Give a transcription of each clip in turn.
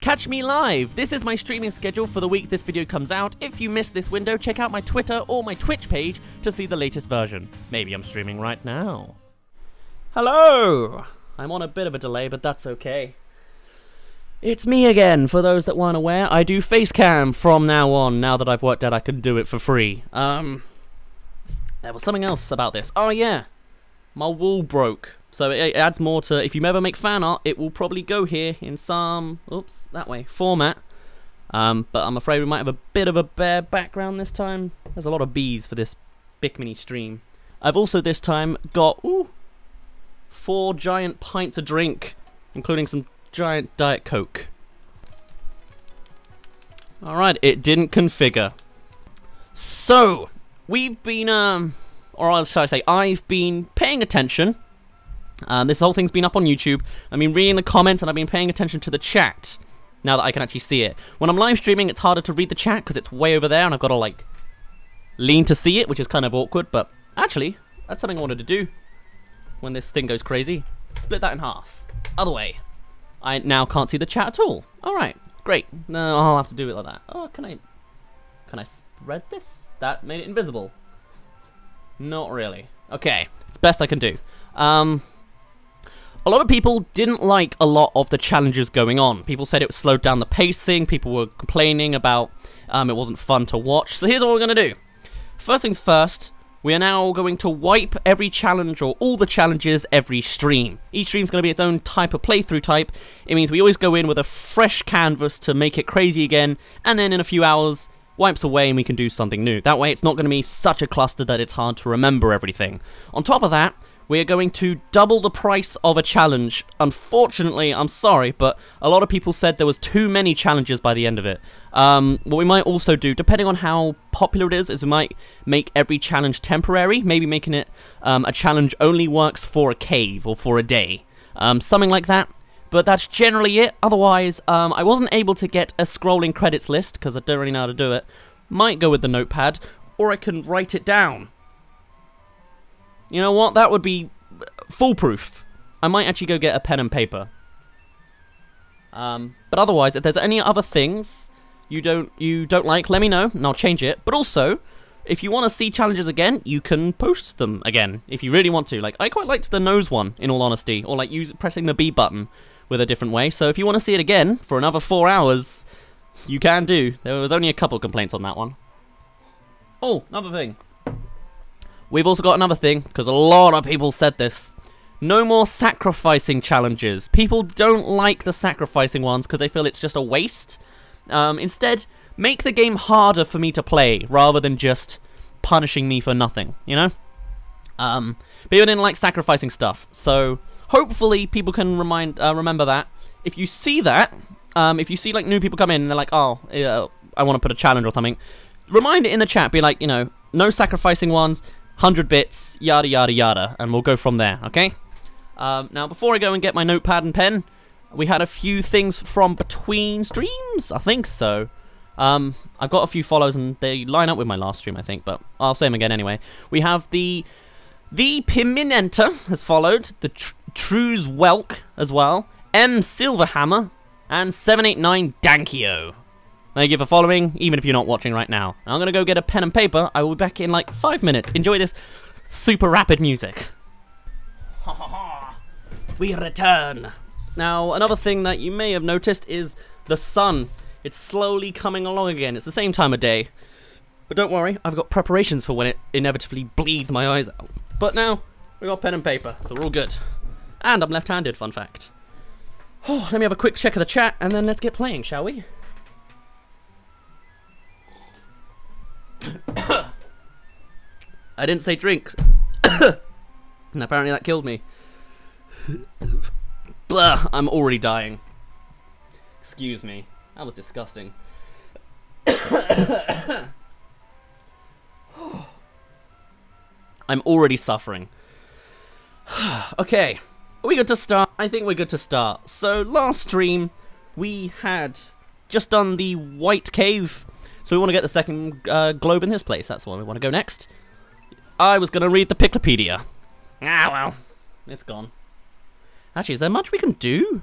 Catch me live! This is my streaming schedule for the week this video comes out. If you missed this window, check out my Twitter or my Twitch page to see the latest version. Maybe I'm streaming right now. Hello! I'm on a bit of a delay, but that's okay. It's me again. For those that weren't aware, I do facecam from now on. Now that I've worked out I can do it for free. There was something else about this. Oh yeah, my wall broke. So it adds more to, if you ever make fan art, it will probably go here in some, oops, that way, format. But I'm afraid we might have a bit of a bare background this time. There's a lot of bees for this Pikmin stream. I've also this time got, ooh, 4 giant pints of drink, including some giant Diet Coke. Alright, it didn't configure. So, we've been, or should I say, I've been paying attention. This whole thing's been up on YouTube. I've been reading the comments and I've been paying attention to the chat now that I can actually see it. When I'm live streaming, it's harder to read the chat because it's way over there and I've got to like lean to see it, which is kind of awkward, but actually that's something I wanted to do when this thing goes crazy. Split that in half. Other way. I now can't see the chat at all. Alright, great. No, I'll have to do it like that. Oh, can I spread this? That made it invisible. Not really. Okay, it's best I can do. A lot of people didn't like a lot of the challenges going on. People said it slowed down the pacing, people were complaining about it wasn't fun to watch. So here's what we're going to do. First things first, we are now going to wipe every challenge or all the challenges every stream. Each stream's going to be its own type of playthrough type. It means we always go in with a fresh canvas to make it crazy again, and then in a few hours, wipes away and we can do something new. That way it's not going to be such a cluster that it's hard to remember everything. On top of that, we are going to double the price of a challenge. Unfortunately, I'm sorry, but a lot of people said there was too many challenges by the end of it. What we might also do, depending on how popular it is we might make every challenge temporary. Maybe making it a challenge only works for a cave or for a day. Something like that. But that's generally it. Otherwise, I wasn't able to get a scrolling credits list because I don't really know how to do it. Might go with the notepad, or I can write it down. You know what? That would be foolproof. I might actually go get a pen and paper. But otherwise, if there's any other things you don't like, let me know, and I'll change it. But also, if you want to see challenges again, you can post them again if you really want to. Like, I quite liked the nose one, in all honesty, or like pressing the B button with a different way. So if you want to see it again for another 4 hours, you can do. There was only a couple complaints on that one. Oh, another thing. We've also got another thing, because a lot of people said this. No more sacrificing challenges. People don't like the sacrificing ones because they feel it's just a waste. Instead, make the game harder for me to play, rather than just punishing me for nothing, you know? People didn't like sacrificing stuff, so hopefully people can remember that. If you see that, if you see like new people come in and they're like, oh, I want to put a challenge or something, remind it in the chat, be like, you know, no sacrificing ones, 100 bits, yada yada yada, and we'll go from there, okay? Now, before I go and get my notepad and pen, we had a few things from between streams? I think so. I've got a few follows, and they line up with my last stream, I think, but I'll say them again anyway. We have the Piminenta has followed, the Trues Welk as well, M Silverhammer, and 789 Dankio. Thank you for following, even if you're not watching right now. I'm gonna go get a pen and paper. I will be back in like 5 minutes. Enjoy this super rapid music. Ha ha ha! We return! Now, another thing that you may have noticed is the sun. It's slowly coming along again. It's the same time of day. But don't worry, I've got preparations for when it inevitably bleeds my eyes out. But now, we got pen and paper, so we're all good. And I'm left-handed, fun fact. Oh, let me have a quick check of the chat, and then let's get playing, shall we? I didn't say drink. And apparently that killed me. Blah, I'm already dying. Excuse me. That was disgusting. I'm already suffering. Okay. Are we good to start? I think we're good to start. So last stream, we had just done the White Cave. So we want to get the second globe in this place. That's where we want to go next. I was going to read the Piklopedia. Ah, well. It's gone. Actually, is there much we can do?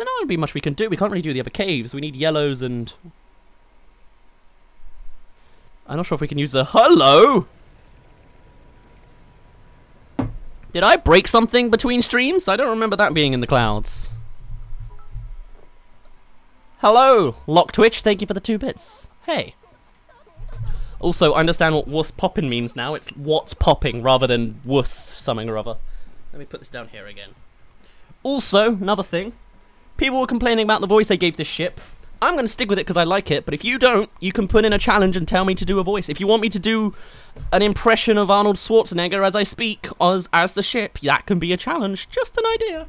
There's not going to be much we can do. We can't really do the other caves. We need yellows and... I'm not sure if we can use the... Hello! Did I break something between streams? I don't remember that being in the clouds. Hello, Lock Twitch. Thank you for the 2 bits. Hey. Also, I understand what wuss poppin' means now. It's what's popping rather than wuss something or other. Let me put this down here again. Also, another thing. People were complaining about the voice they gave this ship. I'm going to stick with it because I like it, but if you don't, you can put in a challenge and tell me to do a voice. If you want me to do an impression of Arnold Schwarzenegger as I speak as the ship, that can be a challenge. Just an idea.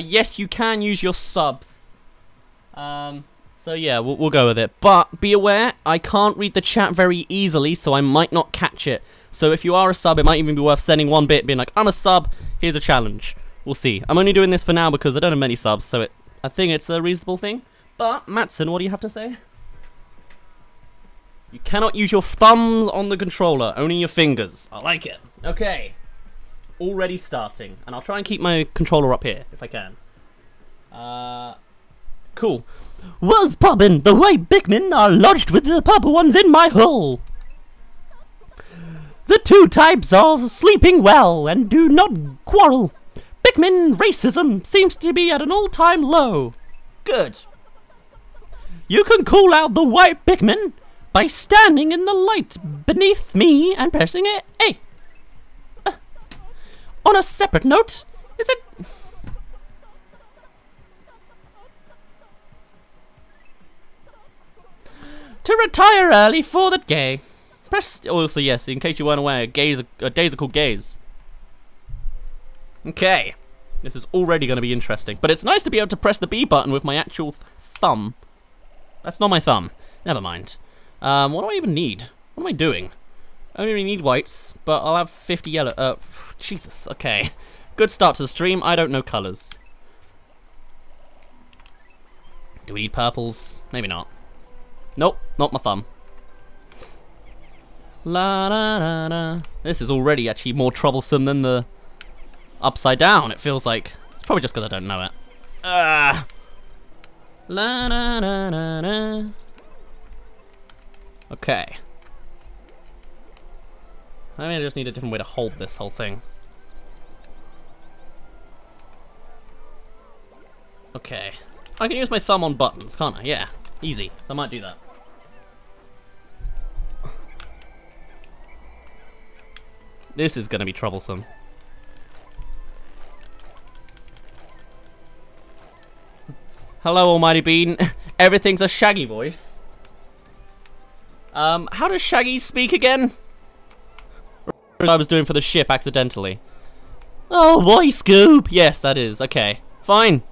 Yes, you can use your subs. So yeah, we'll go with it. But be aware, I can't read the chat very easily, so I might not catch it. So if you are a sub, it might even be worth sending 1 bit, being like, I'm a sub, here's a challenge. We'll see. I'm only doing this for now because I don't have many subs, so I think it's a reasonable thing. But, Matson, what do you have to say? You cannot use your thumbs on the controller, only your fingers. I like it. Okay. Already starting. And I'll try and keep my controller up here, if I can. Cool. Was poppin' the way Pikmin are lodged with the purple ones in my hole. The two types are sleeping well and do not quarrel. Pikmin racism seems to be at an all-time low. Good. You can call out the white Pikmin by standing in the light beneath me and pressing it A. On a separate note, is it... to retire early for the day. Press... Also, yes, in case you weren't aware, days are called gays. Okay, this is already going to be interesting, but it's nice to be able to press the B button with my actual thumb. That's not my thumb. Never mind. What do I even need? What am I doing? I only really need whites, but I'll have 50 yellow. Jesus. Okay. Good start to the stream. I don't know colors. Do we need purples? Maybe not. Nope. Not my thumb. La da da da. This is already actually more troublesome than the. Upside down, it feels like. It's probably just because I don't know it. La, na, na, na, na. Okay. I mean, I just need a different way to hold this whole thing. Okay. I can use my thumb on buttons, can't I? Yeah. Easy. So I might do that. This is going to be troublesome. Hello, Almighty Bean. Everything's a Shaggy voice. How does Shaggy speak again? I was doing for the ship accidentally. Oh, boy, Scoop. Yes, that is. Okay, fine.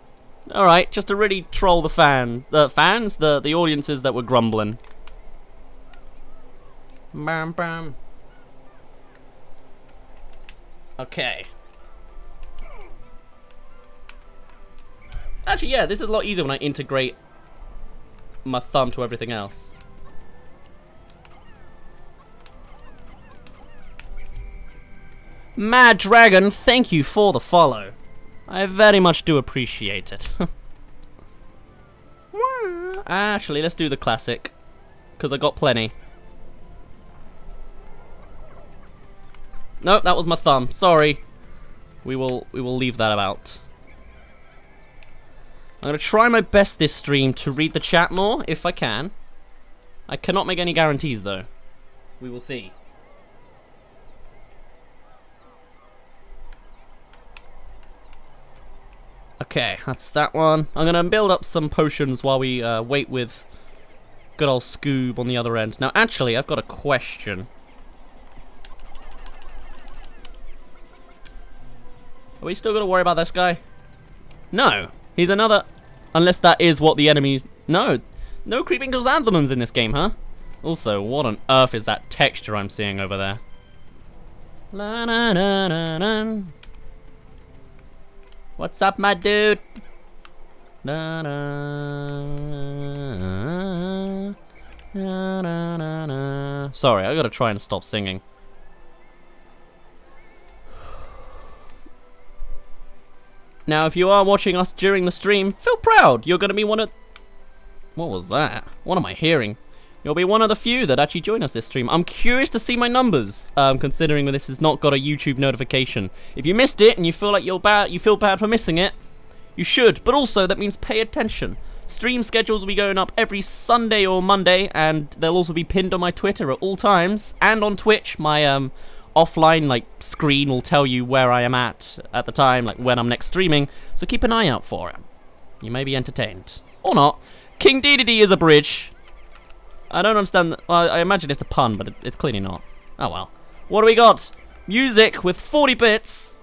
All right, just to really troll the fans, the audiences that were grumbling. Bam, bam. Okay. Actually, yeah, this is a lot easier when I integrate my thumb to everything else. Mad Dragon, thank you for the follow. I very much do appreciate it. Actually, let's do the classic, because I got plenty. No, that was my thumb. Sorry. We will leave that about. I'm going to try my best this stream to read the chat more, if I can. I cannot make any guarantees, though. We will see. Okay, that's that one. I'm going to build up some potions while we wait with good old Scoob on the other end. Now, actually, I've got a question. Are we still going to worry about this guy? No. He's another... Unless that is what the enemies... No! No creeping chrysanthemums in this game, huh? Also, what on earth is that texture I'm seeing over there? La na na na na. What's up, my dude? Na na na na na. Sorry, I gotta try and stop singing. Now, if you are watching us during the stream, feel proud. You're going to be one of... What was that? What am I hearing? You'll be one of the few that actually join us this stream. I'm curious to see my numbers, considering that this has not got a YouTube notification. If you missed it and you feel like you're bad, you feel bad for missing it, you should. But also, that means pay attention. Stream schedules will be going up every Sunday or Monday, and they'll also be pinned on my Twitter at all times, and on Twitch. My offline screen will tell you where I am at the time, like when I'm next streaming. So keep an eye out for it. You may be entertained or not. King Dedede is a bridge. I don't understand. Well, I imagine it's a pun, but it's clearly not. Oh well. What do we got? Music with 40 bits.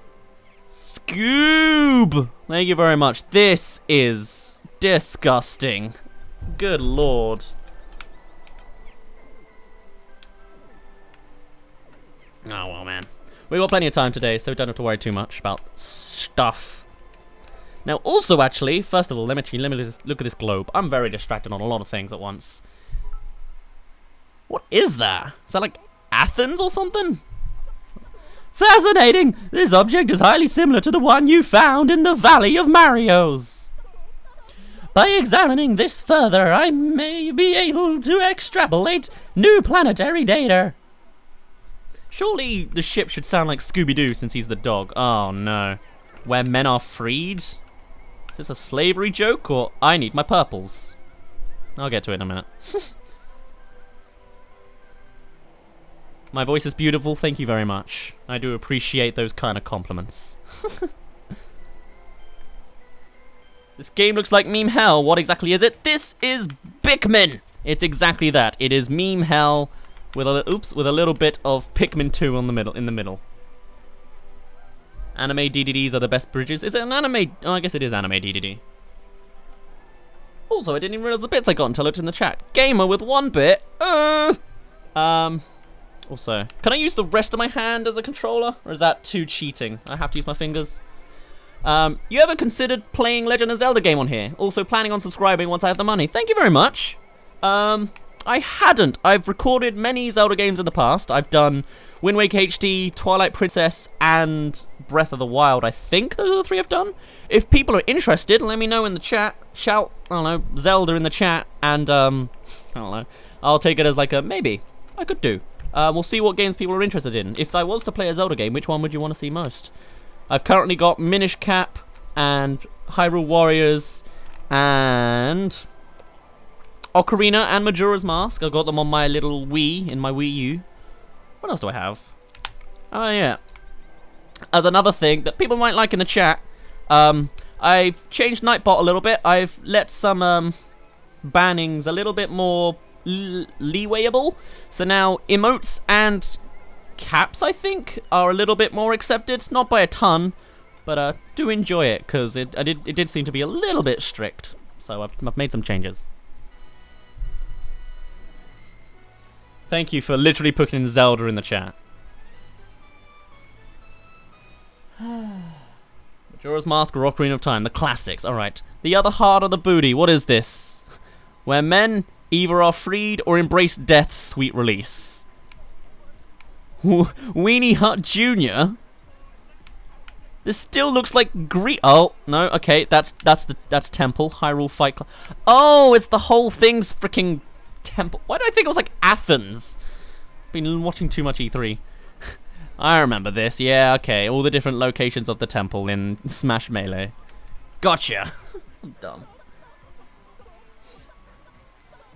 Scoob. Thank you very much. This is. Disgusting. Good lord. Oh well, man. We've got plenty of time today, so we don't have to worry too much about stuff. Now, also, actually, first of all, let me look at this globe. I'm very distracted on a lot of things at once. What is that? Is that like Athens or something? Fascinating! This object is highly similar to the one you found in the Valley of Marios. By examining this further, I may be able to extrapolate new planetary data. Surely the ship should sound like Scooby Doo since he's the dog. Oh no. Where men are freed? Is this a slavery joke or I need my purples? I'll get to it in a minute. My voice is beautiful, thank you very much. I do appreciate those kind of compliments. This game looks like meme hell. What exactly is it? This is Pikmin. It's exactly that. It is meme hell with a little bit of Pikmin 2 on the middle. Anime DDDs are the best bridges. Is it an anime? Oh, I guess it is anime DDD. Also, I didn't even realize the bits I got until I looked in the chat. Gamer with 1 bit. Also, can I use the rest of my hand as a controller, or is that too cheating? I have to use my fingers. You ever considered playing Legend of Zelda game on here? Also planning on subscribing once I have the money. Thank you very much. I hadn't. I've recorded many Zelda games in the past. I've done Wind Waker HD, Twilight Princess, and Breath of the Wild, I think. Those are the three I've done. If people are interested, let me know in the chat. Shout, I don't know, Zelda in the chat, and, I don't know. I'll take it as like a maybe. I could do. We'll see what games people are interested in. If I was to play a Zelda game, which one would you want to see most? I've currently got Minish Cap and Hyrule Warriors and Ocarina and Majora's Mask. I got them on my little Wii, in my Wii U. What else do I have? Oh yeah. As another thing that people might like in the chat, I've changed Nightbot a little bit. I've let some bannings a little bit more leewayable. So now emotes and caps, I think, are a little bit more accepted. Not by a ton, but do enjoy it, because it did seem to be a little bit strict. So I've made some changes. Thank you for literally putting Zelda in the chat. Majora's Mask or Ocarina of Time, the classics. Alright. The other heart of the booty, what is this? Where men either are freed or embrace death's sweet release. Weenie Hut Jr. This still looks like Greek. Oh no, okay, that's Temple Hyrule Fight Club. Oh, it's the whole thing's freaking Temple. Why do I think it was like Athens? Been watching too much E3. I remember this. Yeah, okay, all the different locations of the temple in Smash Melee. Gotcha. I'm dumb.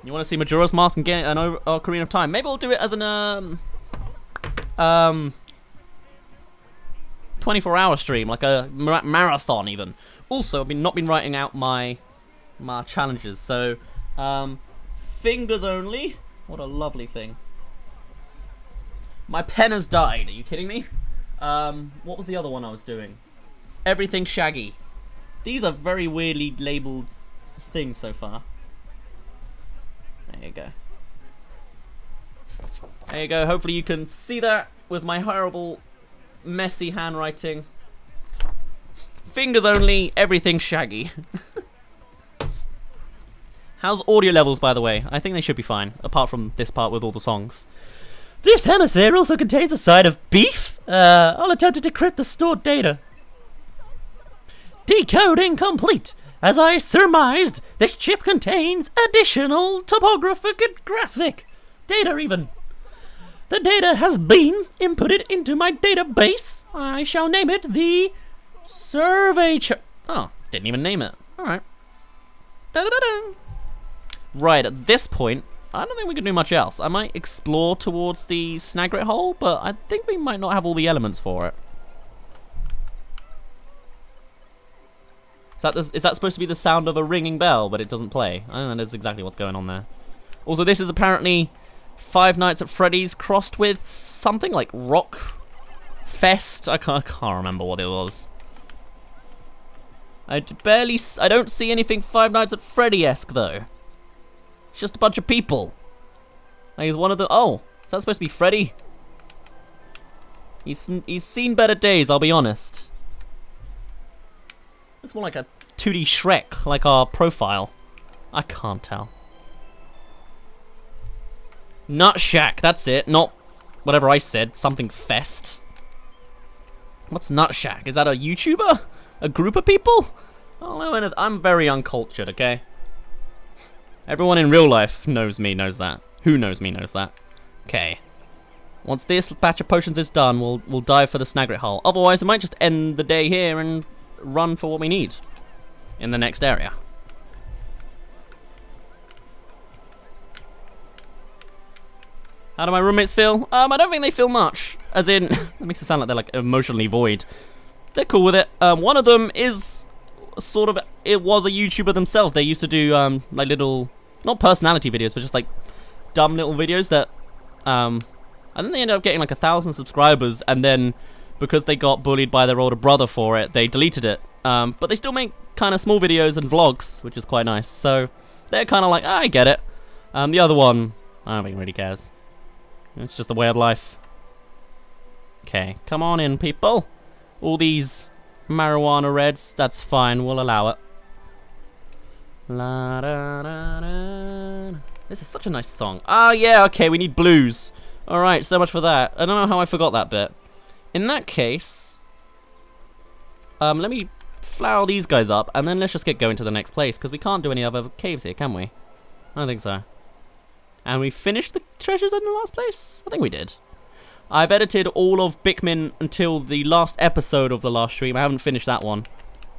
You want to see Majora's Mask and get an Ocarina of Time? Maybe I'll do it as an 24-hour stream, like a marathon even. Also, I've not been writing out my challenges, so fingers only. What a lovely thing. My pen has died. Are you kidding me? What was the other one I was doing? Everything Shaggy. These are very weirdly labeled things so far. There you go. There you go, hopefully you can see that with my horrible, messy handwriting. Fingers only, everything Shaggy. How's audio levels, by the way? I think they should be fine, apart from this part with all the songs. This hemisphere also contains a side of beef. I'll attempt to decrypt the stored data. Decoding complete. As I surmised, this chip contains additional topographic and graphic data even. The data has been inputted into my database. I shall name it the survey chip. Oh, didn't even name it. Alright. Right, at this point, I don't think we can do much else. I might explore towards the Snagret hole, but I think we might not have all the elements for it. Is that supposed to be the sound of a ringing bell, but it doesn't play? I don't know, that's exactly what's going on there. Also, this is apparently Five Nights at Freddy's crossed with something like Rock Fest. I can't remember what it was. I don't see anything Five Nights at Freddy-esque though. It's just a bunch of people. Like, he's one of the. Oh, is that supposed to be Freddy? He's seen better days. I'll be honest. Looks more like a 2D Shrek, like our profile. I can't tell. Nutshack, that's it, not whatever I said, something fest. What's Nutshack? Is that a YouTuber? A group of people? I don't know anything. I'm very uncultured, okay? Everyone in real life knows me, knows that. Who knows me knows that. Okay. Once this batch of potions is done, we'll dive for the Snagret hole. Otherwise, we might just end the day here and run for what we need in the next area. How do my roommates feel? I don't think they feel much. As in, that makes it sound like they're like emotionally void. They're cool with it. One of them is sort of, it was a YouTuber themselves. They used to do like little, not personality videos, but just like dumb little videos that, I think they ended up getting like 1,000 subscribers, and then because they got bullied by their older brother for it, they deleted it. But they still make kind of small videos and vlogs, which is quite nice. So they're kind of like, I get it. The other one, I don't think really cares. It's just a way of life. Okay, come on in, people. All these marijuana reds, that's fine, we'll allow it. La, da, da, da. This is such a nice song. Ah, yeah, okay, we need blues. Alright, so much for that. I don't know how I forgot that bit. In that case, let me flower these guys up, and then let's just get going to the next place, because we can't do any other caves here, can we? I don't think so. And we finished the treasures in the last place? I think we did. I've edited all of Pikmin until the last episode of the last stream. I haven't finished that one.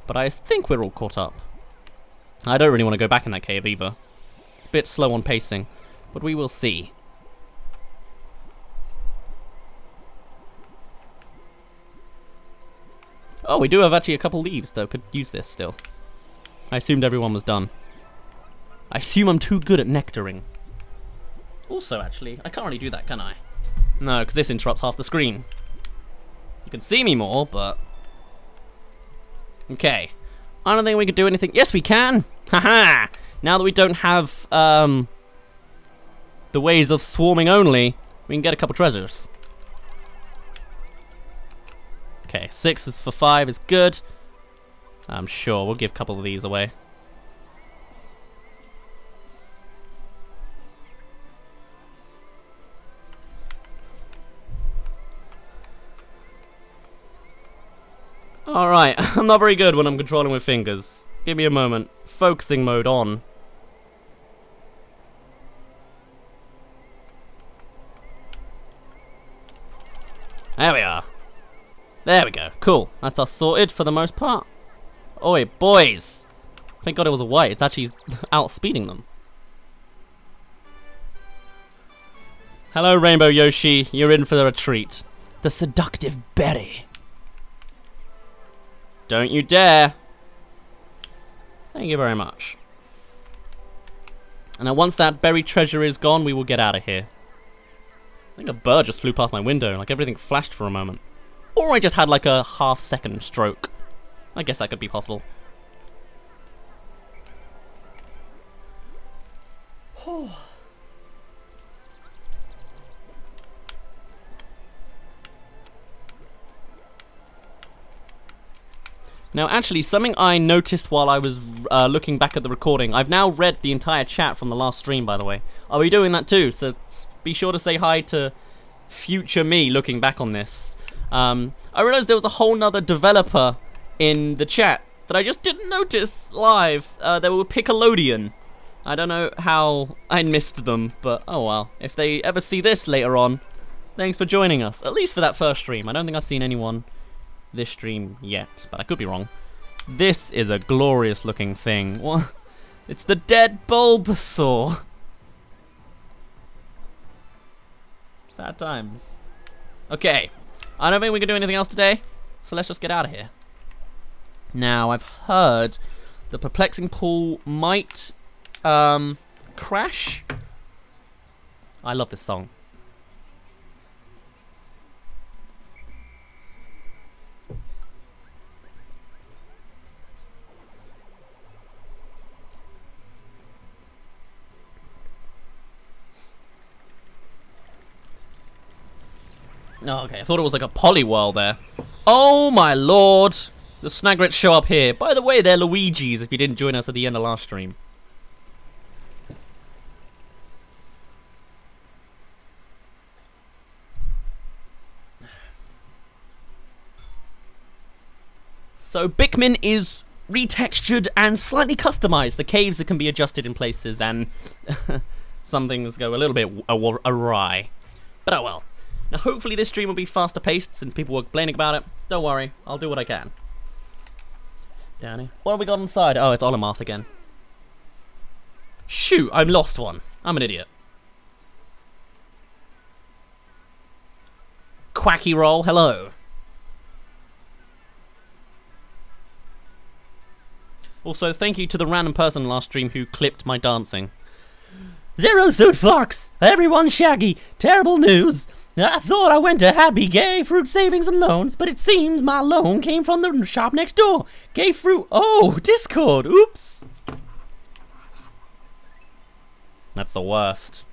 But I think we're all caught up. I don't really want to go back in that cave either. It's a bit slow on pacing. But we will see. Oh, we do have actually a couple leaves though. Could use this still. I assumed everyone was done. I assume I'm too good at nectaring. Also, actually, I can't really do that, can I? No, because this interrupts half the screen. You can see me more, but... Okay. I don't think we could do anything. Yes, we can! Haha! Now that we don't have, the ways of swarming only, we can get a couple treasures. Okay, 6 is for 5 is good. I'm sure we'll give a couple of these away. Alright, I'm not very good when I'm controlling with fingers. Give me a moment. Focusing mode on. There we are. There we go. Cool. That's us sorted for the most part. Oi, boys! Thank God it was a white. It's actually outspeeding them. Hello, Rainbow Yoshi. You're in for a treat. The seductive berry. Don't you dare! Thank you very much. And now once that buried treasure is gone, we will get out of here. I think a bird just flew past my window, like everything flashed for a moment. Or I just had like a half-second stroke. I guess that could be possible. Now, actually, something I noticed while I was looking back at the recording, I've now read the entire chat from the last stream, by the way. I'll be doing that too, so be sure to say hi to future me looking back on this. I realised there was a whole nother developer in the chat that I just didn't notice live. They were Piccolodeon. I don't know how I missed them, but oh well. If they ever see this later on, thanks for joining us. At least for that first stream. I don't think I've seen anyone this stream yet, but I could be wrong. This is a glorious looking thing. What? It's the dead Bulbasaur. Sad times. Okay, I don't think we can do anything else today, so let's just get out of here. Now, I've heard the Perplexing Pool might crash. I love this song. Oh, okay, I thought it was like a polywhirl there. Oh my lord! The Snagrets show up here. By the way, they're Luigi's if you didn't join us at the end of last stream. So, Pikmin is retextured and slightly customized. The caves that can be adjusted in places and some things go a little bit awry. But oh well. Now hopefully this stream will be faster paced since people were complaining about it. Don't worry, I'll do what I can. Danny, what have we got inside? Oh, it's Olimarth again. Shoot, I'm lost one. I'm an idiot. Quacky roll, hello. Also, thank you to the random person last stream who clipped my dancing. Zero Suit Fox! Everyone shaggy! Terrible news! I thought I went to Happy Gay Fruit Savings and Loans, but it seems my loan came from the shop next door. Gay Fruit. Oh, Discord. Oops. That's the worst.